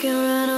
can run away.